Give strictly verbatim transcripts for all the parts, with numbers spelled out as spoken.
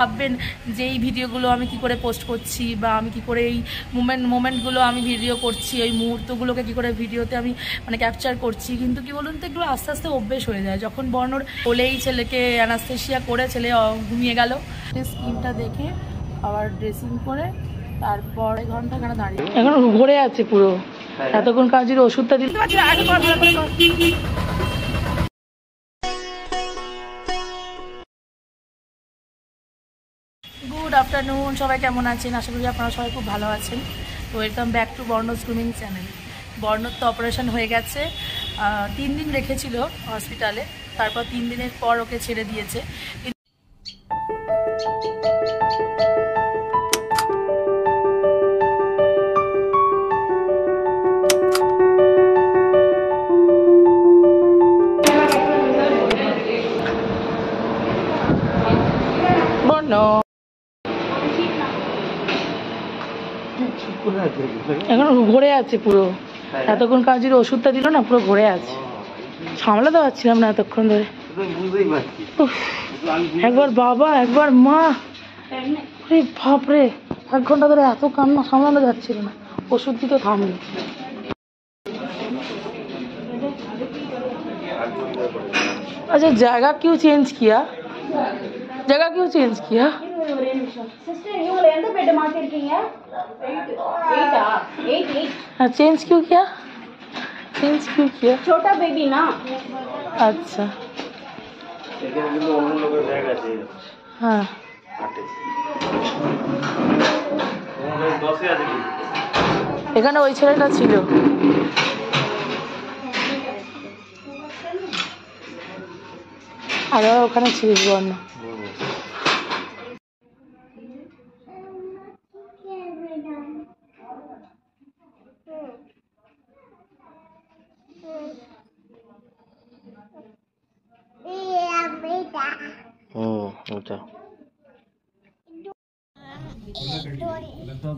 भावें जे भिडियोगुलो पोस्ट कर मोमेंट मोमेंटगुलो भिडियो करी मुहूर्तगुलो के कि भिडियोते मैं कैपचार करी क्योंकि कि बोलूँ तो एगो आस्ते आस्ते अभ्यस हो जाए। जख बर्णर बोले ऐले अ্যানাস্থেসিয়া घूमिए गल स्किनटा देखे आर ड्रेसिंग कर घंटा खाना दाड़ी घरे आछे पुरो एतक्षण काजिर ओषुधटा दिल आफ्टरनून सबाई केमन आছেন आशा करी आपनारा सबाई खूब भालो आছেন। Welcome back to Barno's grooming channel. बर्नोर तो ऑपरेशन हो गए तीन दिन रेखेছিল हॉस्पिटले तारपर तीन दिन पर ओके छेड़े दिए। ঘরে আছে পুরো এতক্ষণ কাজির ওষুধটা দিল না পুরো ঘরে আছে সামলাতে পারছিলাম না এতক্ষণ ধরে একবার বাবা একবার মা আরে বাপ রে এক ঘন্টা ধরে এত কান্না সামলানো যাচ্ছিল না ওষুধ দিতে থামলো। আচ্ছা জায়গা কিউ চেঞ্জ কিয়া জায়গা কিউ চেঞ্জ কিয়া हाँ चेंज क्यों किया चेंज क्यों किया छोटा बेबी ना। अच्छा हाँ এখানে ওই ছেলেটা ছিল আর ওখানে ছিল বর্ণ।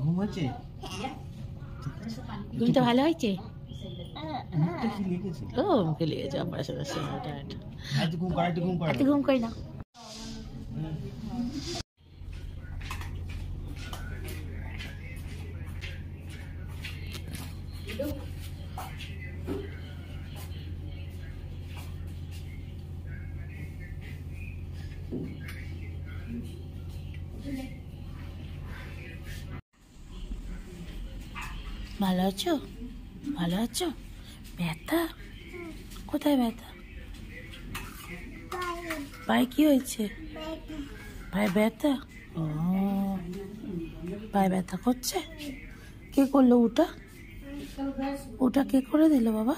ঘুম তো ভালো হয়েছে ও ওকে নিয়ে যাও আমার সাথে সাথে আজ ঘুম কাট ঘুম কাট আজ ঘুম কই না ভালো আছো ভালো আছো ব্যথা কোথায় ব্যথা পায়ে কি হয়েছে পায়ে ব্যথা ও পায়ে ব্যথা করছে কে করলো ওটা ওটা কে করে দিল বাবা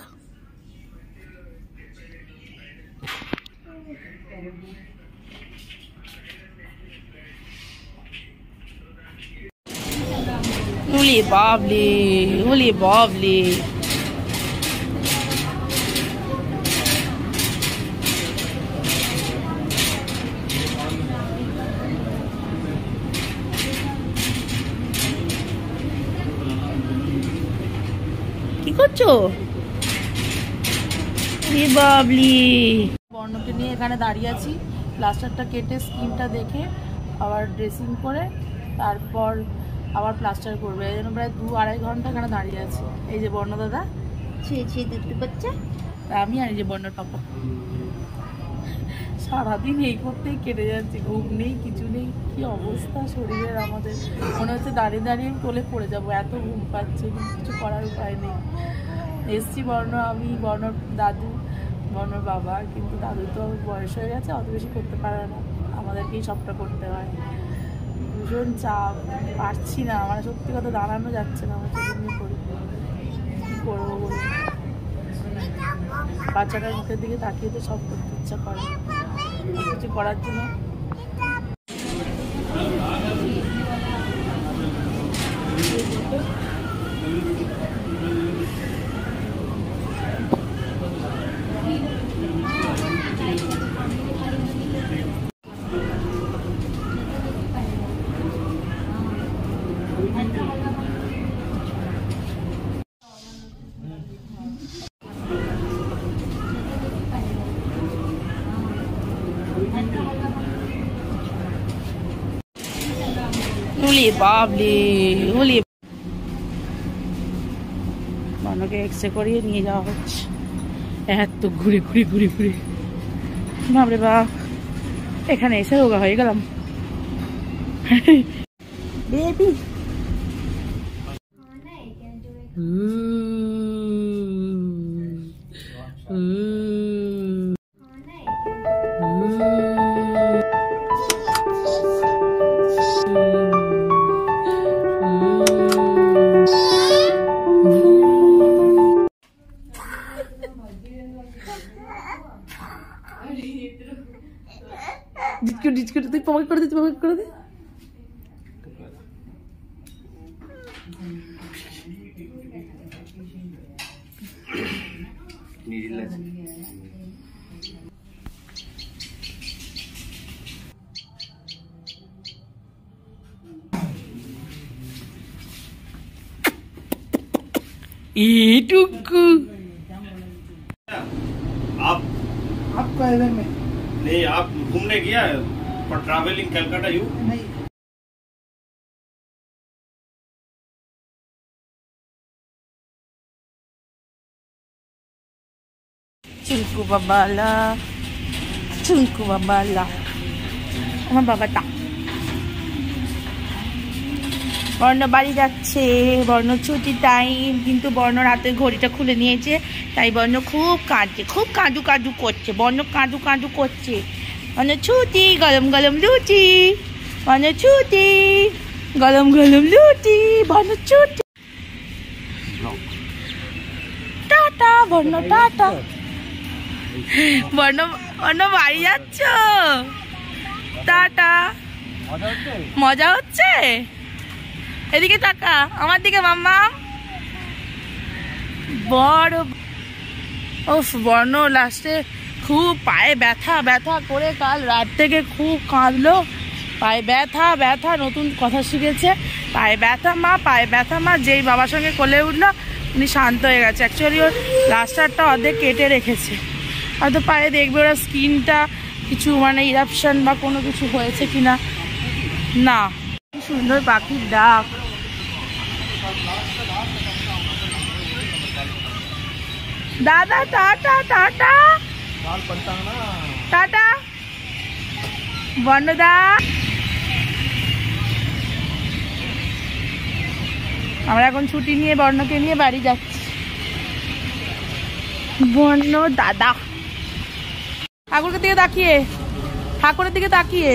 उली बाबली उली बाबली কি করছো উলি বাবলি বর্ণকে নিয়ে এখানে দাঁড়িয়ে আছি প্লাস্টারটা কেটে স্কিনটা দেখে আবার ড্রেসিং করে তারপর আবার প্লাস্টার করবে এজন্য প্রায় দু আড়াই ঘন্টা এখানে দাঁড়িয়ে আছে। এই যে বর্ণ দাদা ছি ছি দেখতে পাচ্ছ আমি আর এই যে বর্ণর পাপা সারাদিন এই করতেই কেটে যাচ্ছে ঘুম নেই কিছু নেই কি অবস্থা শরীরের আমাদের মনে হচ্ছে দাঁড়িয়ে দাঁড়িয়ে কোলে পড়ে যাবো এত ঘুম পাচ্ছে কিছু করার উপায় নেই। এসছি বর্ণ আমি বর্ণর দাদু বর্ণর বাবা কিন্তু দাদু তো বয়স হয়ে গেছে অত বেশি করতে পারে না আমাদেরকেই সবটা করতে হয় ভীষণ চাপ পারছি না মানে সত্যি কথা দাঁড়ানো যাচ্ছে না আমার করি কী করবো বলুন বাচ্চাটার মুখের দিকে তাকিয়ে তো সব করতে ইচ্ছা করে কিছু করার জন্য उली बाबली उली बानो के एक्सरे करिए नहीं जाओ এত ঘুরে ঘুরে ঘুরে ঘুরে বাপরে বাপ এখানে এসে রোগা হয়ে গেলাম বেবি जितको जितको तू पकड़ कर दे तू पकड़ कर दे ये टुकु आप आप कायदे में नहीं आप घूमने गया है फॉर ट्रैवलिंग कलकत्ता यू नहीं चुंकू बाबाला चुंकू बाबाला আমার বাবাটা বর্ণ বাড়ি যাচ্ছে বর্ণ ছুটি টাইম কিন্তু বর্ণ রাতে ঘড়িটা খুলে নিয়েছে তাই বর্ণ খুব কাঁদছে খুব কাঁদু কাঁদু করছে বর্ণ কাঁদু কাঁদু করছে বর্ণ ছুটি গরম গরম লুচি বর্ণ ছুটি গরম গরম লুচি বর্ণ ছুটি টাটা বর্ণ টাটা বর্ণ বর্ণ বাড়ি যাচ্ছ টাটা মজা হচ্ছে এদিকে টাকা আমার দিকে মাম্মা বড় ওফ বর্ণ লাস্টে খুব পায়ে ব্যথা ব্যথা করে কাল রাত থেকে খুব কাঁদলো পায়ে ব্যথা ব্যথা নতুন কথা শিখেছে পায়ে ব্যথা মা পায়ে ব্যথা মা যেই বাবার সঙ্গে কোলে উঠলো উনি শান্ত হয়ে গেছে অ্যাকচুয়ালি ওর লাস্টারটা অর্ধেক কেটে রেখেছে হয়তো পায়ে দেখবে ওরা স্কিনটা কিছু মানে ইরাপশন বা কোনো কিছু হয়েছে কিনা না সুন্দর পাখির ডাক दादा टाटा टाटा टाटा बर्णदा আমরা এখন ছুটি নিয়ে বর্ণকে নিয়ে বাড়ি যাচ্ছি বর্ণ দাদা ঠাকুরের দিকে তাকিয়ে ঠাকুরের দিকে তাকিয়ে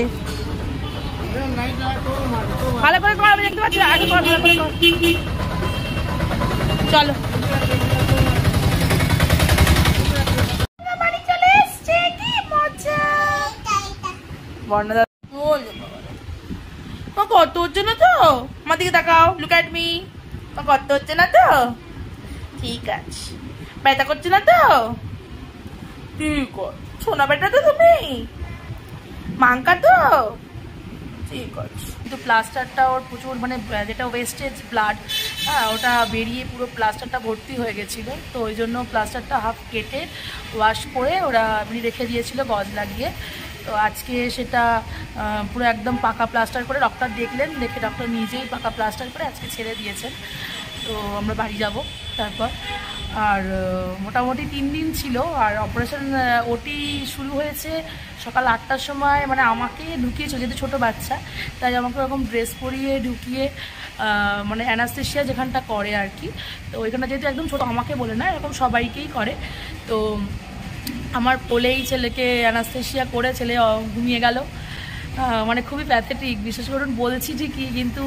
ভালো করে করো আমি দেখতে পাচ্ছি আগে কর ভালো করে কর চলো কত হচ্ছে না তো আমার দিকে তাকাও লুক এট মি কত হচ্ছে না তো ঠিক আছে ব্যথা করছে না তো ঠিক আছে সোনা বেটা তো তুমি মাংকা তো ঠিক আছে কিন্তু প্লাস্টারটা ওর প্রচুর মানে যেটা ওয়েস্টেজ ব্লাড হ্যাঁ ওটা বেরিয়ে পুরো প্লাস্টারটা ভর্তি হয়ে গেছিলো তো ওই জন্য প্লাস্টারটা হাফ কেটে ওয়াশ করে ওরা এমনি রেখে দিয়েছিলো গজ লাগিয়ে তো আজকে সেটা পুরো একদম পাকা প্লাস্টার করে ডক্টর দেখলেন দেখে ডক্টর নিজেই পাকা প্লাস্টার করে আজকে ছেড়ে দিয়েছেন তো আমরা বাড়ি যাব তারপর আর মোটামুটি তিন দিন ছিল আর অপারেশন ওটি শুরু হয়েছে সকাল আটটার সময় মানে আমাকে ঢুকিয়েছে যেহেতু ছোটো বাচ্চা তাই আমাকে ওরকম ড্রেস পরিয়ে ঢুকিয়ে মানে অ্যানাস্থেশিয়া যেখানটা করে আর কি তো ওইখানটা যেহেতু একদম ছোটো আমাকে বলে না এরকম সবাইকেই করে তো আমার কোলেই ছেলেকে অ্যানাস্থেশিয়া করে ছেলে ঘুমিয়ে গেল মানে খুবই প্যাথেটিক বিশেষ করে বলছি ঠিকই কিন্তু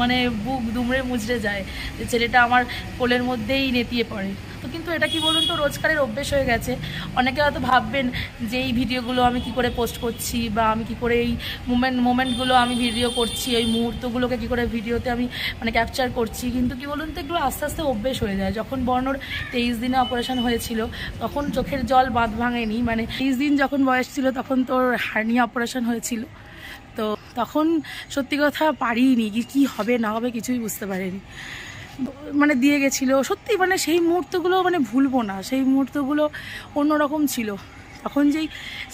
মানে বুক দুমড়ে মুচড়ে যায় যে ছেলেটা আমার কোলের মধ্যেই নেতিয়ে পড়ে তো কিন্তু এটা কি বলুন তো রোজকারের অভ্যেস হয়ে গেছে অনেকে হয়তো ভাববেন যে এই ভিডিওগুলো আমি কি করে পোস্ট করছি বা আমি কি করে এই মুমেন্ট মোমেন্টগুলো আমি ভিডিও করছি এই মুহূর্তগুলোকে কি করে ভিডিওতে আমি মানে ক্যাপচার করছি কিন্তু কি বলুন তো এগুলো আস্তে আস্তে অভ্যেস হয়ে যায় যখন বর্ণর তেইশ দিনে অপারেশন হয়েছিল তখন চোখের জল বাঁধ ভাঙেনি মানে তেইশ দিন যখন বয়স ছিল তখন তোর হার্নিয়া অপারেশন হয়েছিল তো তখন সত্যি কথা পারিনি কি হবে না হবে কিছুই বুঝতে পারিনি মানে দিয়ে গেছিলো সত্যি মানে সেই মুহূর্তগুলো মানে ভুলবো না সেই মুহূর্তগুলো অন্যরকম ছিল তখন যেই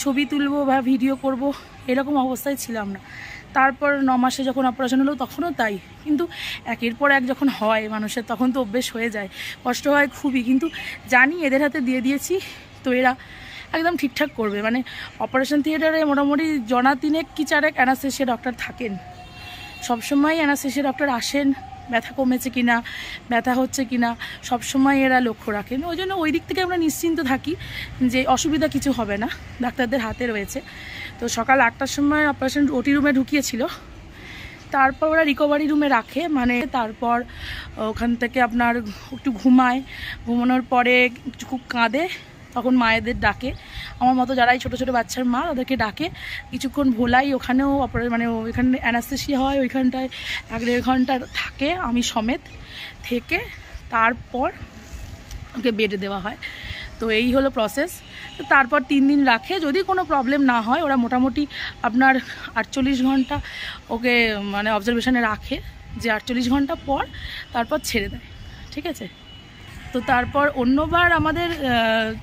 ছবি তুলবো বা ভিডিও করব এরকম অবস্থায় ছিলাম না তারপর নয় মাসে যখন অপারেশন হলো তখনও তাই। কিন্তু একের পর এক যখন হয় মানুষের তখন তো অভ্যেস হয়ে যায়, কষ্ট হয় খুবই, কিন্তু জানি এদের হাতে দিয়ে দিয়েছি তো এরা একদম ঠিকঠাক করবে। মানে অপারেশন থিয়েটারে মোটামুটি জনা তিনেক কি চারেক অ্যানাস্থেসিয়া ডক্টর থাকেন, সবসময় অ্যানাস্থেসিয়া ডক্টর আসেন, ব্যথা কমেছে কি না, ব্যথা হচ্ছে কি না সবসময় এরা লক্ষ্য রাখেন। ওই জন্য ওই দিক থেকে আমরা নিশ্চিন্ত থাকি যে অসুবিধা কিছু হবে না, ডাক্তারদের হাতে রয়েছে। তো সকাল আটটার সময় অপারেশন ওটি রুমে ঢুকিয়েছিল, তারপর ওরা রিকভারি রুমে রাখে, মানে তারপর ওখান থেকে আপনার একটু ঘুমায়, ঘুমানোর পরে খুব কাঁদে তখন মায়েদের ডাকে, আমার মতো যারাই ছোটো ছোটো বাচ্চার মা তাদেরকে ডাকে, কিছুক্ষণ ভোলাই। ওখানেও অপারেশন মানে ওইখানে অ্যানাস্থেসিয়া হয়, ওইখানটায় এক দেড় ঘন্টা থাকে আমি সমেত থেকে, তারপর ওকে বেডে দেওয়া হয়। তো এই হলো প্রসেস। তারপর তিন দিন রাখে, যদি কোনো প্রবলেম না হয় ওরা মোটামুটি আপনার আটচল্লিশ ঘন্টা ওকে মানে অবজারভেশনে রাখে, যে আটচল্লিশ ঘন্টা পর তারপর ছেড়ে দেয়, ঠিক আছে। তো তারপর অন্যবার আমাদের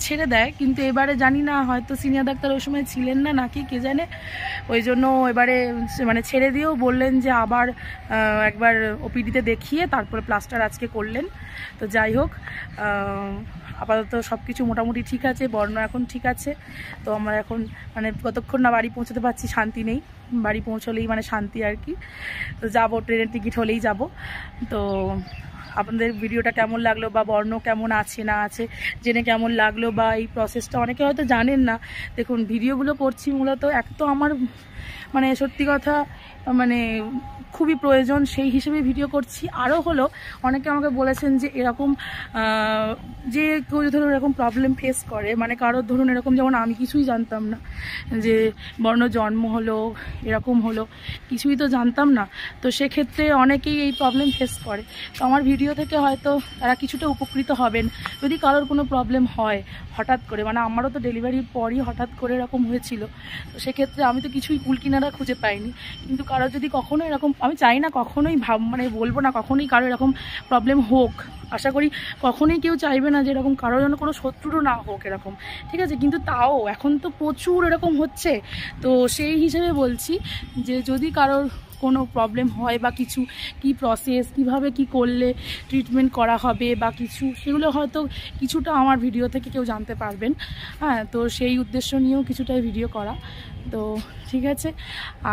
ছেড়ে দেয়, কিন্তু এবারে জানি না হয়তো সিনিয়র ডাক্তার ওই সময় ছিলেন না নাকি কে জানে, ওই জন্য এবারে মানে ছেড়ে দিয়েও বললেন যে আবার একবার ওপিডিতে দেখিয়ে তারপরে প্লাস্টার আজকে করলেন। তো যাই হোক আপাতত সব কিছু মোটামুটি ঠিক আছে, বর্ণ এখন ঠিক আছে। তো আমরা এখন মানে কতক্ষণ না বাড়ি পৌঁছতে পারছি শান্তি নেই, বাড়ি পৌঁছলেই মানে শান্তি আর কি। তো যাবো, ট্রেনের টিকিট হলেই যাব। তো আপনাদের ভিডিওটা কেমন লাগলো বা বর্ণ কেমন আছে না আছে জেনে কেমন লাগলো, বা এই প্রসেসটা অনেকে হয়তো জানেন না। দেখুন ভিডিওগুলো করছি মূলত এক তো আমার মানে সত্যি কথা মানে খুবই প্রয়োজন সেই হিসেবে ভিডিও করছি, আরও হলো অনেকে আমাকে বলেছেন যে এরকম যে কেউ ধরুন এরকম প্রবলেম ফেস করে, মানে কারোর ধরুন এরকম, যেমন আমি কিছুই জানতাম না যে বর্ণ জন্ম হলো এরকম হলো, কিছুই তো জানতাম না। তো সেক্ষেত্রে অনেকেই এই প্রবলেম ফেস করে, তো আমার ভিডিও থেকে হয়তো তারা কিছুটা উপকৃত হবেন। যদি কারোর কোনো প্রবলেম হয় হঠাৎ করে, মানে আমারও তো ডেলিভারির পরই হঠাৎ করে এরকম হয়েছিল, তো সেক্ষেত্রে আমি তো কিছুই কুলকিনারা খুঁজে পাইনি। কিন্তু কারোর যদি কখনো এরকম, আমি চাই না কখনোই ভাব মানে বলবো না কখনোই কারো এরকম প্রবলেম হোক, আশা করি কখনোই কেউ চাইবে না যে এরকম কারোর জন্য কোনো শত্রুরও না হোক এরকম, ঠিক আছে। কিন্তু তাও এখন তো প্রচুর এরকম হচ্ছে, তো সেই হিসেবে বলছি যে যদি কারোর কোনো প্রবলেম হয় বা কিছু কি প্রসেস কিভাবে কি করলে ট্রিটমেন্ট করা হবে বা কিছু, সেগুলো হয়তো কিছুটা আমার ভিডিও থেকে কেউ জানতে পারবেন। হ্যাঁ, তো সেই উদ্দেশ্য নিয়েও কিছুটাই ভিডিও করা। তো ঠিক আছে,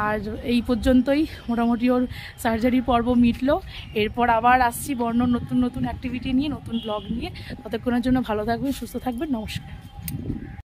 আর এই পর্যন্তই মোটামুটি ওর সার্জারির পর্ব মিটলো। এরপর আবার আসছি বর্ণ নতুন নতুন অ্যাক্টিভিটি নিয়ে, নতুন ব্লগ নিয়ে। ততক্ষণের জন্য ভালো থাকবেন, সুস্থ থাকবেন, নমস্কার।